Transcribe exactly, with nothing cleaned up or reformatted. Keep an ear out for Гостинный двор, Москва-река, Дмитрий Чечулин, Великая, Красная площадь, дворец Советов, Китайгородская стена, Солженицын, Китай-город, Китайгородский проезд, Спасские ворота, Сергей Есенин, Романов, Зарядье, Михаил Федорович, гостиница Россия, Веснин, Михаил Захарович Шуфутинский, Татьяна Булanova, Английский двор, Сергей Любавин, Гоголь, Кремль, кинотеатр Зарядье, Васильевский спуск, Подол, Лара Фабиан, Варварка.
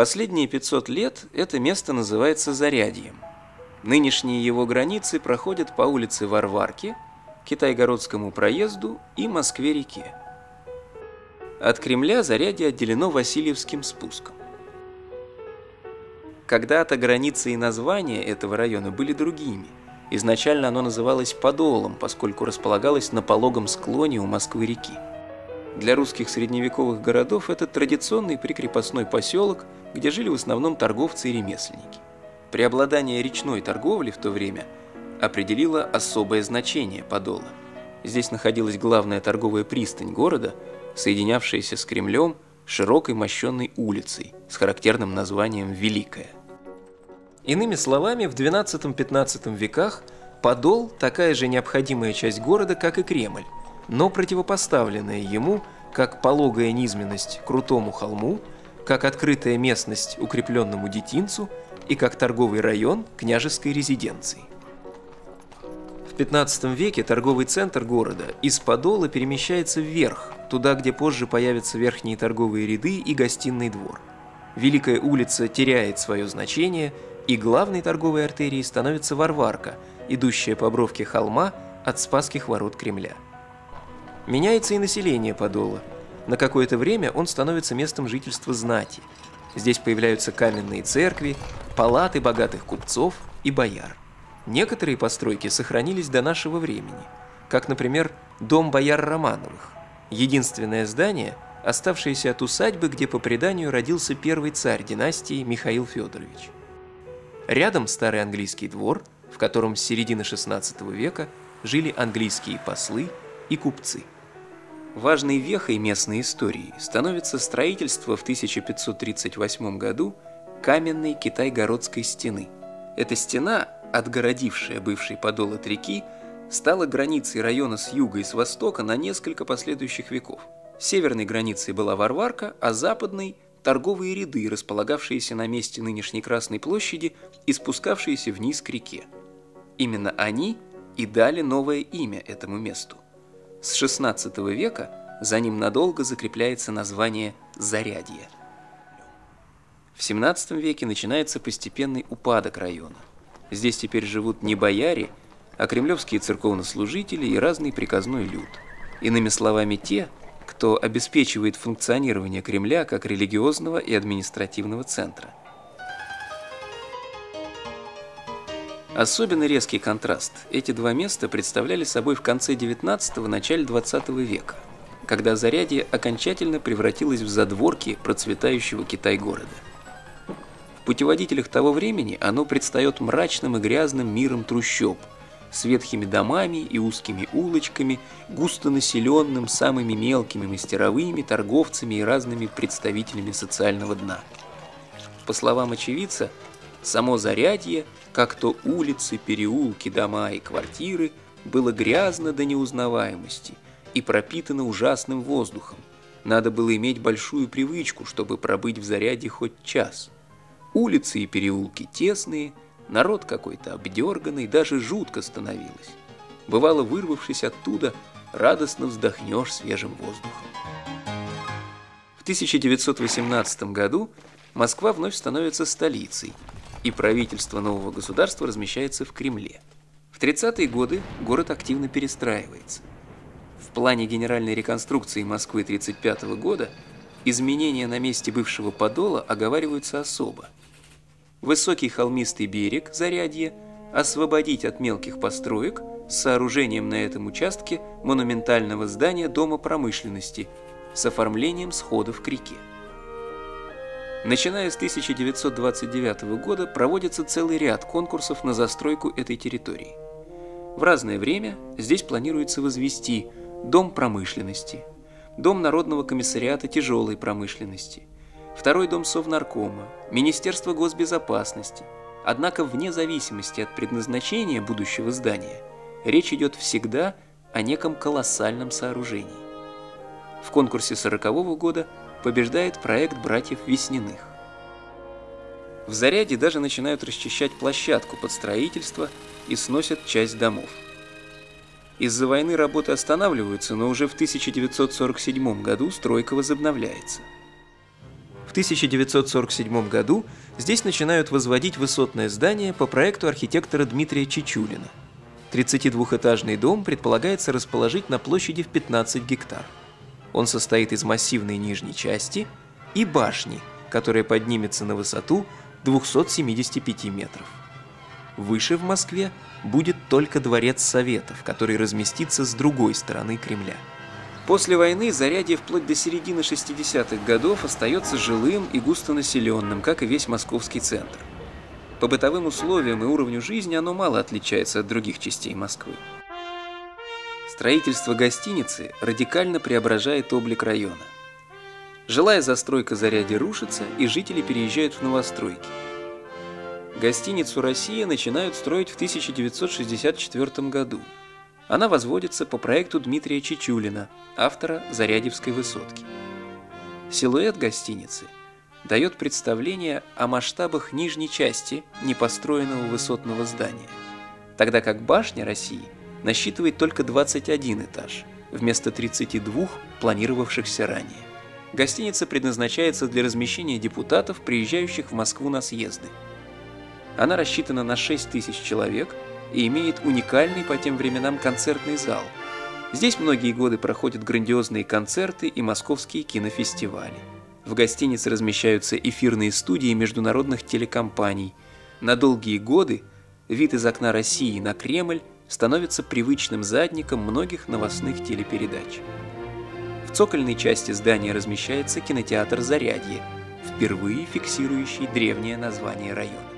Последние пятьсот лет это место называется Зарядьем. Нынешние его границы проходят по улице Варварки, Китайгородскому проезду и Москве-реке. От Кремля Зарядье отделено Васильевским спуском. Когда-то границы и названия этого района были другими. Изначально оно называлось Подолом, поскольку располагалось на пологом склоне у Москвы-реки. Для русских средневековых городов это традиционный прикрепостной поселок, где жили в основном торговцы и ремесленники. Преобладание речной торговли в то время определило особое значение Подола. Здесь находилась главная торговая пристань города, соединявшаяся с Кремлем широкой мощенной улицей с характерным названием Великая. Иными словами, в двенадцатом-пятнадцатом веках Подол – такая же необходимая часть города, как и Кремль, но противопоставленная ему как пологая низменность крутому холму, как открытая местность укрепленному детинцу и как торговый район княжеской резиденции. В пятнадцатом веке торговый центр города из Подола перемещается вверх, туда, где позже появятся верхние торговые ряды и Гостинный двор. Великая улица теряет свое значение, и главной торговой артерией становится Варварка, идущая по бровке холма от Спасских ворот Кремля. Меняется и население Подола. На какое-то время он становится местом жительства знати. Здесь появляются каменные церкви, палаты богатых купцов и бояр. Некоторые постройки сохранились до нашего времени, как, например, дом бояр Романовых. Единственное здание, оставшееся от усадьбы, где по преданию родился первый царь династии Михаил Федорович. Рядом старый английский двор, в котором с середины шестнадцатого века жили английские послы и купцы. Важной вехой местной истории становится строительство в тысяча пятьсот тридцать восьмом году каменной Китайгородской стены. Эта стена, отгородившая бывший Подол от реки, стала границей района с юга и с востока на несколько последующих веков. Северной границей была Варварка, а западной – торговые ряды, располагавшиеся на месте нынешней Красной площади и спускавшиеся вниз к реке. Именно они и дали новое имя этому месту. С шестнадцатого века за ним надолго закрепляется название Зарядье. В семнадцатом веке начинается постепенный упадок района. Здесь теперь живут не бояре, а кремлевские церковнослужители и разный приказной люд. Иными словами, те, кто обеспечивает функционирование Кремля как религиозного и административного центра. Особенно резкий контраст эти два места представляли собой в конце девятнадцатого – начале двадцатого века, когда Зарядье окончательно превратилось в задворки процветающего Китай-города. В путеводителях того времени оно предстает мрачным и грязным миром трущоб, с ветхими домами и узкими улочками, густонаселенным самыми мелкими мастеровыми, торговцами и разными представителями социального дна. По словам очевидца, само Зарядье, как то улицы, переулки, дома и квартиры, было грязно до неузнаваемости и пропитано ужасным воздухом. Надо было иметь большую привычку, чтобы пробыть в Зарядье хоть час. Улицы и переулки тесные, народ какой-то обдерганный, даже жутко становилось. Бывало, вырвавшись оттуда, радостно вздохнешь свежим воздухом. В тысяча девятьсот восемнадцатом году Москва вновь становится столицей, и правительство нового государства размещается в Кремле. В тридцатые годы город активно перестраивается. В плане генеральной реконструкции Москвы тысяча девятьсот тридцать пятого года изменения на месте бывшего Подола оговариваются особо. Высокий холмистый берег Зарядье освободить от мелких построек с сооружением на этом участке монументального здания Дома промышленности с оформлением сходов к реке. Начиная с тысяча девятьсот двадцать девятого года проводится целый ряд конкурсов на застройку этой территории. В разное время здесь планируется возвести Дом промышленности, Дом Народного комиссариата тяжелой промышленности, Второй дом Совнаркома, Министерство госбезопасности. Однако вне зависимости от предназначения будущего здания, речь идет всегда о неком колоссальном сооружении. В конкурсе сорокового года побеждает проект братьев Весниных. В Зарядье даже начинают расчищать площадку под строительство и сносят часть домов. Из-за войны работы останавливаются, но уже в тысяча девятьсот сорок седьмом году стройка возобновляется. В В тысяча девятьсот сорок седьмом году здесь начинают возводить высотное здание по проекту архитектора Дмитрия Чечулина. тридцатидвухэтажный дом предполагается расположить на площади в пятнадцать гектар. Он состоит из массивной нижней части и башни, которая поднимется на высоту двухсот семидесяти пяти метров. Выше в Москве будет только дворец Советов, который разместится с другой стороны Кремля. После войны Зарядье вплоть до середины шестидесятых годов остается жилым и густонаселенным, как и весь московский центр. По бытовым условиям и уровню жизни оно мало отличается от других частей Москвы. Строительство гостиницы радикально преображает облик района. Жилая застройка Зарядья рушится, и жители переезжают в новостройки. Гостиницу «Россия» начинают строить в тысяча девятьсот шестьдесят четвёртом году. Она возводится по проекту Дмитрия Чечулина, автора «Зарядьевской высотки». Силуэт гостиницы дает представление о масштабах нижней части непостроенного высотного здания, тогда как башня России насчитывает только двадцать один этаж, вместо тридцати двух, планировавшихся ранее. Гостиница предназначается для размещения депутатов, приезжающих в Москву на съезды. Она рассчитана на шесть тысяч человек и имеет уникальный по тем временам концертный зал. Здесь многие годы проходят грандиозные концерты и московские кинофестивали. В гостинице размещаются эфирные студии международных телекомпаний. На долгие годы вид из окна России на Кремль становится привычным задником многих новостных телепередач. В цокольной части здания размещается кинотеатр «Зарядье», впервые фиксирующий древнее название района.